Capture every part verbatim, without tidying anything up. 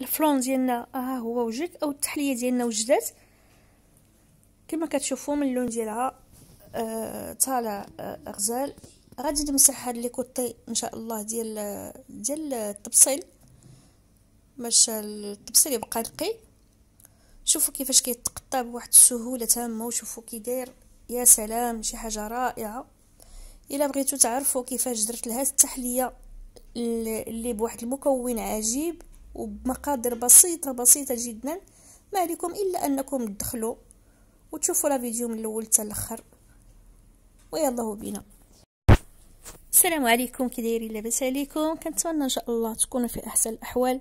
الفلون ديالنا ها هو وجد، او التحليه ديالنا وجدات كما كتشوفوا من اللون ديالها آه طالع آه غزال. غادي نمسح هاد لي كوطي ان شاء الله ديال ديال التبصيل باش التبصيل يبقى نقي. شوفوا كيفاش كيتقطع بواحد السهوله تامه، وشوفوا كي داير، يا سلام شي حاجه رائعه. الا بغيتو تعرفوا كيفاش درت لها التحليه اللي بواحد المكون عجيب وبمقادير بسيطه بسيطه جدا، ما عليكم الا انكم تدخلوا وتشوفوا لا فيديو من الاول حتى الاخر، ويلا بينا. السلام عليكم، كي دايرين؟ لاباس عليكم؟ كنتمنى ان شاء الله تكونوا في احسن الاحوال.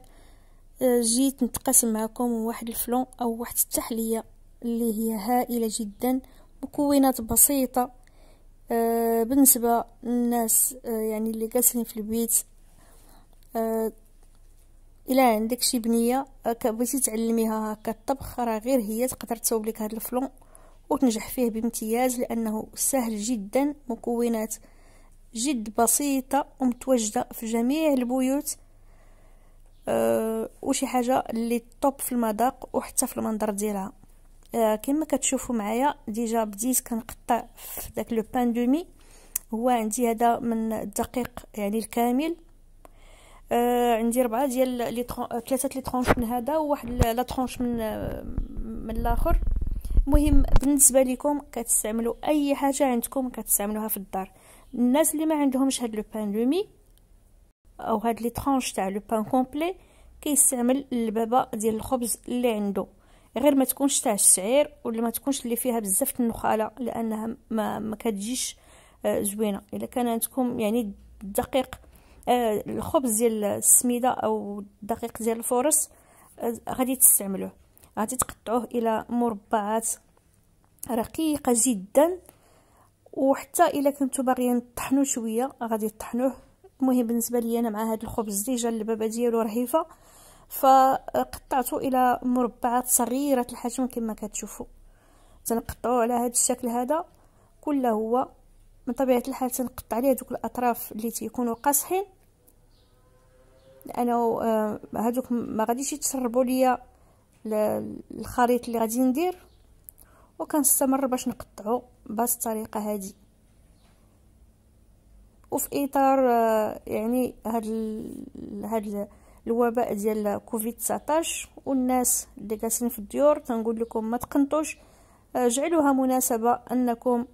جيت نتقاسم معكم واحد الفلون او واحد التحليه اللي هي هائله جدا، مكونات بسيطه أه بالنسبه للناس أه يعني اللي جالسين في البيت. أه الا عندك شي بنيه بغيتي تعلميها هكا الطبخ، راه غير هي تقدر تصاوب لك هذا الفلون وتنجح فيه بامتياز، لانه سهل جدا، مكونات جد بسيطه ومتواجده في جميع البيوت، أه وشي حاجه اللي طوب في المذاق وحتى في المنظر ديالها. أه كما كتشوفوا معايا ديجا بديت كنقطع في داك لو بان دومي، هو عندي هذا من الدقيق يعني الكامل. أه عندي ربعه ديال لي ثلاثه لي ترونش من هذا وواحد لا ترونش من من الاخر. المهم بالنسبه لكم كتستعملوا اي حاجه عندكم كتستعملوها في الدار. الناس اللي ما عندهمش هاد لو بان دومي او هاد لي ترونش تاع لو بان كومبلي، كيستعمل البابه ديال الخبز اللي عنده، غير ما تكونش تاع الشعير ولا ما تكونش اللي فيها بزاف النخاله، لانها ما, ما كتجيش آه زوينه. الا كان عندكم يعني الدقيق آه الخبز ديال السميده او الدقيق ديال الفورس، آه غادي تستعملوه، غادي تقطعوه الى مربعات رقيقه جدا، وحتى الا كنتو باغيين تطحنوا شويه غادي تطحنوه. المهم بالنسبه لي انا مع هذا الخبز ديجا اللبابه ديالو رهيفه، فقطعته الى مربعات صغيره الحجم كما كتشوفوا. تنقطعوه على هذا الشكل هذا كله، هو من طبيعه الحال تنقطع عليه دوك الاطراف اللي تيكونوا قاصحين، لانه هذوك ما غاديش يتسربوا ليا الخريط اللي غادي ندير، وكنستمر باش نقطعه بهذه الطريقه هذه. وفي اطار يعني هاد هاد الوباء ديال كوفيد تسعطاش والناس اللي جالسين في الديور، تنقول لكم ما تقنطوش، جعلوها مناسبه انكم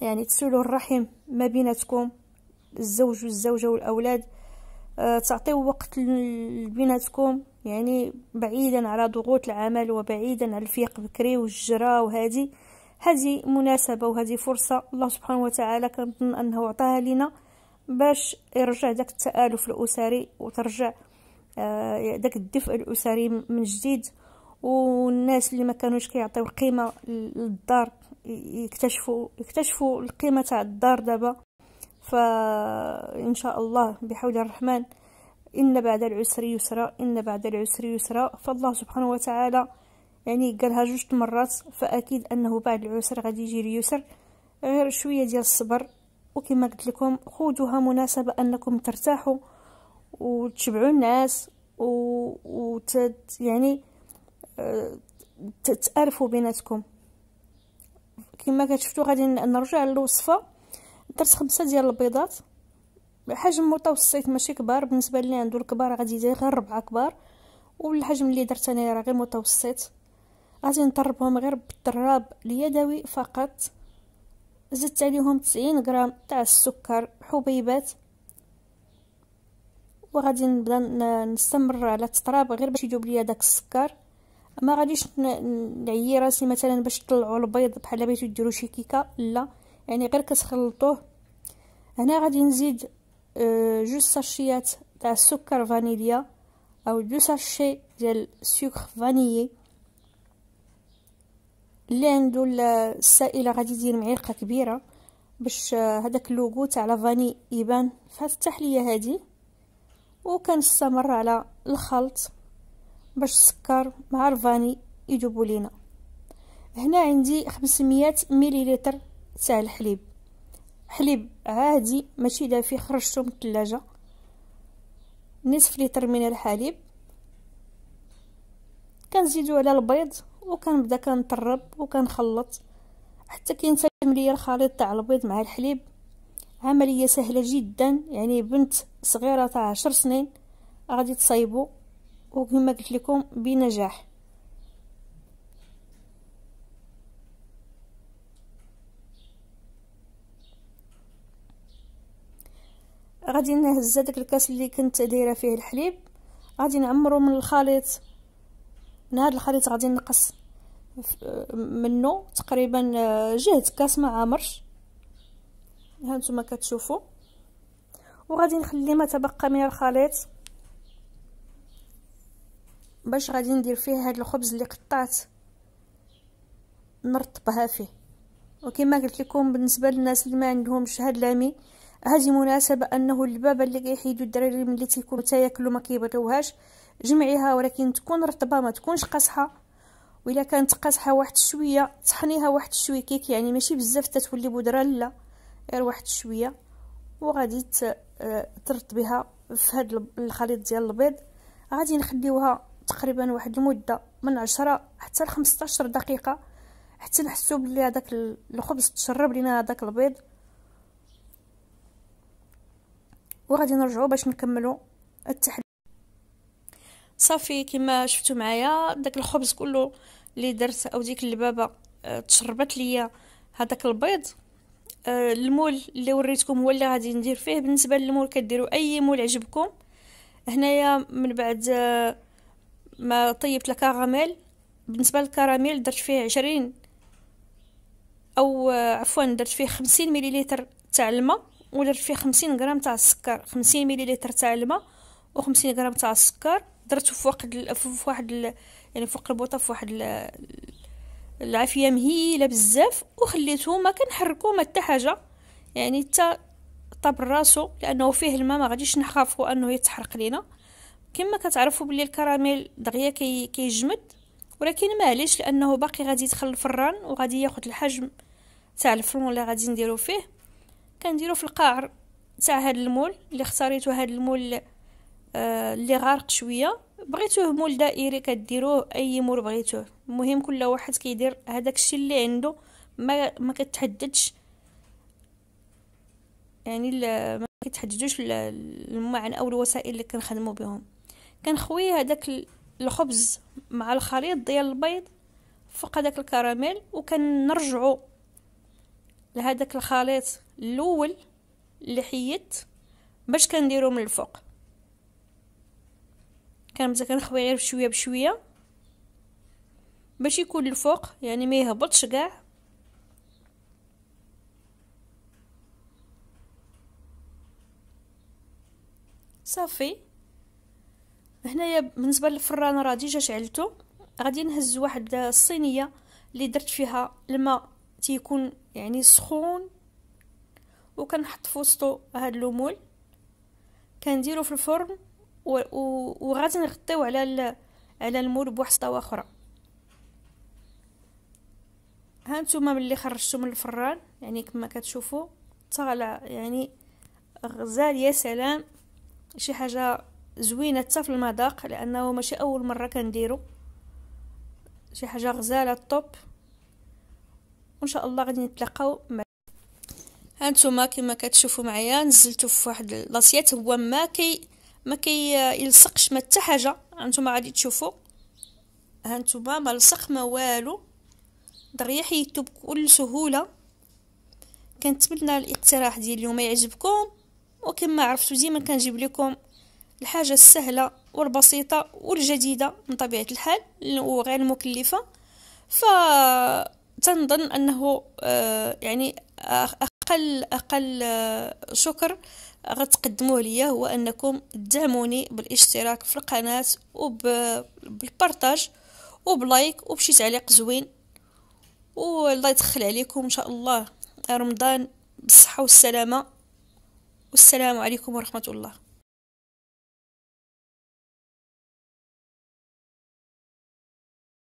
يعني تسولوا الرحم ما بيناتكم، الزوج والزوجه والاولاد، تعطيوا وقت لبيناتكم يعني بعيدا على ضغوط العمل وبعيدا على الفيق بكري والجرا. وهذه هذه مناسبه وهذه فرصه الله سبحانه وتعالى كنظن انه عطاها لنا باش يرجع داك التآلف الأسري وترجع داك الدفء الأسري من جديد، والناس اللي ما كانوش كيعطيو قيمه للدار يكتشفوا يكتشفوا القيمه تاع الدار دابا. فان شاء الله بحول الرحمن، ان بعد العسر يسرا، ان بعد العسر يسرا. فالله سبحانه وتعالى يعني قالها جوج مرات، فاكيد انه بعد العسر غادي يجي اليسر، غير شويه ديال الصبر. وكما قلت لكم خذوها مناسبه انكم ترتاحوا وتشبعوا الناس و... وت يعني تتعرفوا بيناتكم. كما كتشفتوا غادي نرجع للوصفه. درت خمسه ديال البيضات بحجم متوسط ماشي كبار، بالنسبه اللي عنده الكبار غادي يدير غير ربعه كبار، والحجم اللي درت انا راه غير متوسط. غادي نطربهم غير بالطراب اليدوي فقط. زدت عليهم تسعين غرام تاع السكر حبيبات، وغادي نبدا نستمر على التراب غير باش يذوب ليا داك السكر. ما غاديش نعيي راسي مثلا باش تطلعوا البيض بحال بغيتو ديروا شي كيكه، لا يعني غير كتخلطوه. هنا غادي نزيد جوج ساشيات تاع السكر فانيليا او دو ساشي ديال السكر فانيلي. اللي عنده السائله غادي يدير معلقه كبيره باش هذاك اللوغو تاع لافاني يبان في هذه التحليه هذه. وكنستمر على الخلط باش السكر مع الفاني يذوبوا لينا. هنا عندي خمسمية مليلتر تاع الحليب، حليب عادي ماشي دافي خرجته من الثلاجه، نصف لتر من الحليب كنزيدو على البيض وكنبدا كنطرب وكنخلط حتى كينسجم ليا الخليط تاع البيض مع الحليب. عمليه سهله جدا، يعني بنت صغيره تاع عشر سنين غادي تصايبو وكما قلت لكم بنجاح. غادي نهز هذاك الكاس اللي كنت دايره فيه الحليب، غادي نعمرو من الخليط، من هذا الخليط غادي نقص منه تقريبا جهه كاس ما عامرش، ها نتوما كتشوفوا. وغادي نخلي ما تبقى من الخليط باش غادي ندير فيه هاد الخبز اللي قطعت نرطبها فيه. وكما قلت لكم بالنسبه للناس اللي ما عندهمش هاد لامي، هذه مناسبه انه اللبابه اللي كيحيدوا الدراري ملي تيكونوا حتى ياكلوا ما كيبغيوهاش، جمعيها ولكن تكون رطبه ما تكونش قاصحه، والا كانت قاصحه واحد شويه طحنيها واحد شويه كيك، يعني ماشي بزاف تتولي بودره، لا غير واحد شويه. وغادي ترطبيها في هذا الخليط ديال البيض، غادي نخليوها تقريبا واحد المده من عشرة حتى ل خمسطاش دقيقه حتى نحسوا بلي هذاك الخبز تشرب لينا هذاك البيض. وغادي نرجعوا باش نكملوا التحضير. صافي كما شفتوا معايا داك الخبز كله اللي درت او ديك اللبابه تشربت ليا هذاك البيض. المول اللي وريتكم هو اللي غادي ندير فيه، بالنسبه للمول كديروا اي مول عجبكم. هنايا من بعد ما طيبت الكراميل، بالنسبه للكراميل درت فيه عشرين او عفوا درت فيه خمسين مليلتر تاع الماء، ودرت فيه خمسين غرام تاع السكر، خمسين مليلتر تاع الماء و50 غرام تاع السكر. درته فوق فواحد يعني فوق البوطه فواحد العافيه مهيله بزاف، وخليته ما كنحركو ما حتى حاجه، يعني حتى طاب راسو لانه فيه الماء ما غاديش نخافو انه يتحرق لينا. كما كتعرفوا بلي الكراميل دغيا كي كيجمد، ولكن معليش لانه باقي غادي يدخل الفران وغادي ياخذ الحجم تاع الفرن اللي غادي نديرو فيه. كنديرو في القاع تاع هذا المول اللي اختاريتو، هذا المول اللي غارق شويه، بغيتوه مول دائري كديروه اي مول بغيتوه، المهم كل واحد كيدير هذاك الشيء اللي عنده، ما ما كتحددش يعني ما كيتحددوش المعن او الوسائل اللي كنخدموا بهم. كنخوي هذاك الخبز مع الخليط ديال البيض فوق هذاك الكراميل، وكنرجعوا لهذاك الخليط الاول اللي حيدت باش كنديرو من الفوق. كنبدا كنخوي غير بشويه بشويه باش يكون الفوق يعني ما يهبطش كاع. صافي هنايا بالنسبه للفران راه ديجا شعلته، غادي نهز واحد الصينيه اللي درت فيها الماء تيكون يعني سخون، وكنحط في وسطو هاد اللمول كنديرو في الفرن، وغادي نغطيو على على المول بواحد الطاوه اخرى. ها نتوما ملي خرجتو من الفران يعني كما كتشوفوا طالع يعني غزال، يا سلام شي حاجه زوينه حتى في المذاق، لانه ماشي اول مره كنديرو، شي حاجه غزاله الطوب. وان شاء الله غادي نتلاقاو. ها نتوما كما كتشوفوا معايا نزلتو في واحد لاصيات، هو ما كي ما كيلصقش ما حتى حاجه، هانتوما غادي تشوفوا، هانتوما ما لصق ما والو، دغيا حيدتو بكل سهوله. كنتمنى الاقتراح ديال اليوم يعجبكم، وكما عرفتوا ديما كنجيب لكم الحاجه السهله والبسيطه والجديده من طبيعه الحال وغير مكلفه. ف تنظن انه يعني اقل اقل شكر غتقدموه ليا هو انكم تدعموني بالاشتراك في القناه وبالبارطاج وبلايك وبشي تعليق زوين، والله يدخل عليكم ان شاء الله رمضان بالصحه والسلامه، والسلام عليكم ورحمه الله.